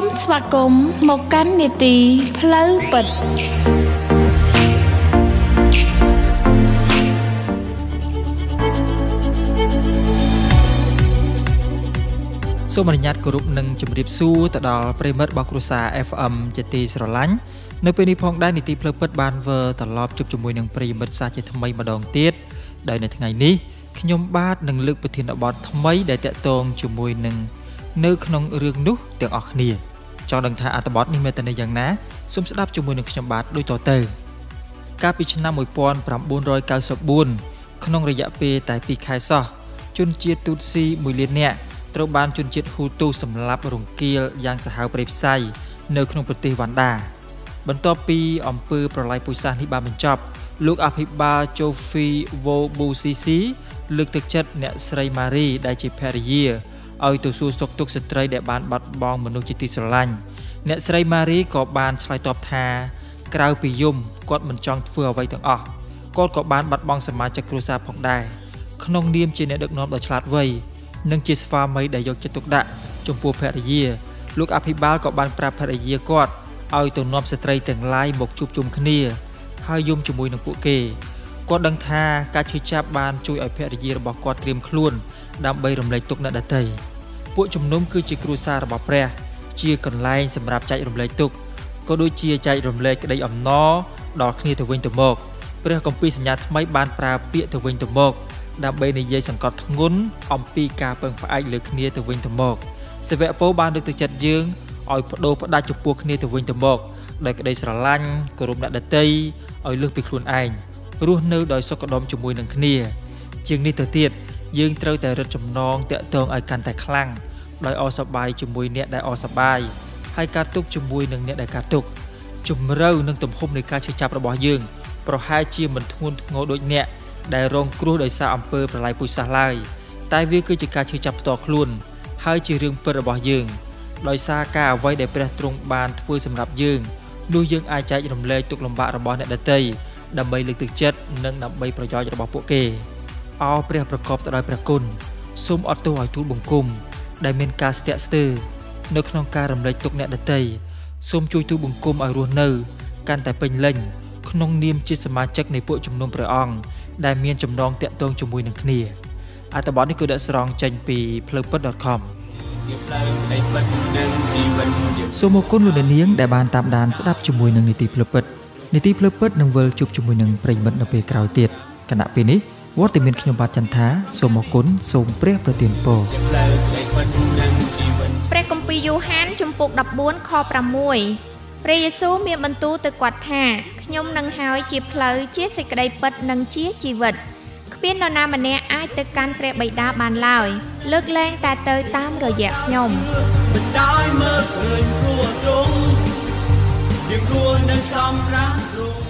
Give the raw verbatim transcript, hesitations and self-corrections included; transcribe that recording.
Some Swakum Mokanity Plow But Somanyat Group Nung Jimrip Su, Tadal Primer Bakrusa F M Jetties Roland, Nopini Pong Danity Plow But Banver, the Lob Jip Jumuin Primer Sachet May Madong Tit, Dinatangani, Kinyum Bad Nung Luk Between About May, the Tatong Jumuin. នៅក្នុងរឿងនោះទាំងអស់គ្នាចង់ដឹងថាអត្ថបទនេះមានតន័យយ៉ាងណាសូមស្ដាប់ជាមួយនឹងខ្ញុំបាទដូចតទៅ ឲ្យទៅសួរសុខទុក្ខស្ត្រីដែលបានបាត់បង់មនុស្សជាទីស្រឡាញ់អ្នកស្រីម៉ារីក៏បានឆ្លើយតបថាក្រៅពីយំគាត់មិនចង់ធ្វើអ្វីទាំងអស់គាត់ក៏បានបាត់បង់សមាជិកគ្រួសារផងដែរក្នុងនាមជាអ្នកដឹកនាំដ៏ឆ្លាតវៃនិងជាស្វាមីដែលយកចិត្តទុកដាក់ចំពោះភរិយាលោកអភិបាលក៏បានប្រាប់ភរិយាគាត់ឲ្យទៅនាំស្ត្រីទាំងឡាយមកជួបជុំគ្នាហើយយំជាមួយនឹងពួកគេ គាត់ដឹងថាការឈឺចាប់បានជួយឲ្យភរិយារបស់គាត់ត្រៀមខ្លួនដើម្បីរំលែកទុក្ខអ្នកដទៃពួកជំនុំគឺជាគ្រួសាររបស់ព្រះជាកន្លែងសម្រាប់ចែករំលែកក្តីអំណរដល់គ្នាទៅវិញទៅមកព្រះគម្ពីរសញ្ញាថ្មីបានប្រើពាក្យទៅវិញទៅមកដើម្បីនិយាយសង្កត់ធ្ងន់អំពីការពឹងផ្អែកលើគ្នាទៅវិញទៅមក រស់នៅដោយសុខដុមជាមួយនឹងគ្នាជាងនេះទៅទៀតយើងត្រូវតែរឹតចំណងតាក់ទងឲ្យកាន់តែខ្លាំងដោយអស់សប្បាយជាមួយអ្នកដែលអស់សប្បាយហើយការទុកជាមួយនឹងអ្នកដែលការទុកជំរឿននឹងទំហំនៃការឈឺចាប់របស់យើងប្រហែលជាមិនធ្ងន់ធ្ងរដូចអ្នកដែលរងគ្រោះដោយសារអំពើប្រល័យពុស្សាសឡើយតែវាគឺជាការឈឺចាប់ផ្ទាល់ខ្លួនហើយជារឿងពិតរបស់យើងដោយសារការអ្វីដែលព្រះទ្រង់បានធ្វើសម្រាប់យើងនោះយើងអាចចែករំលែកទុក្ខលំបាករបស់អ្នកដទៃ ដើម្បីលើកទឹកចិត្តនិងដើម្បីប្រយោជន៍របស់ពួកគេអោព្រះប្រកបទៅដោយព្រះគុណសូមអត់ទោសឲ្យទូលបង្គំដែលមានការស្ទាក់ស្ទើរនៅក្នុងការរំលែកទុកអ្នកដទៃសូមជួយទូលបង្គំឲ្យរស់នៅកាន់តែពេញលេញក្នុងនាមជាសមាជិកនៃពួកជំនុំព្រះអង្គដែលមានចំណងតាក់ទងជាមួយនឹងគ្នាអត្តបទនេះក៏ដកស្រង់ចេញពីផ្លូវពិតដ៏ខំ នៅទីភ្លើពិតនឹងវល់ជួបជាមួយនឹងប្រិយមិត្តនៅពេលក្រោយទៀតគណៈពេលនេះវត្តមានខ្ញុំបាទចន្ទថាសូមអរគុណសូមព្រះប្រទានពរព្រះគម្ពីរយ៉ូហានជំពូក ដប់បួន ខ ប្រាំមួយព្រះយេស៊ូវមានបន្ទូលទៅគាត់ថាខ្ញុំនឹងហើយជាផ្លូវជាសេចក្ដីពិតនិងជាជីវិតគ្មាននរណាម្នាក់អាចទៅកាន់ព្រះបិតាបានឡើយលើកលែងតែទៅតាមរយៈខ្ញុំ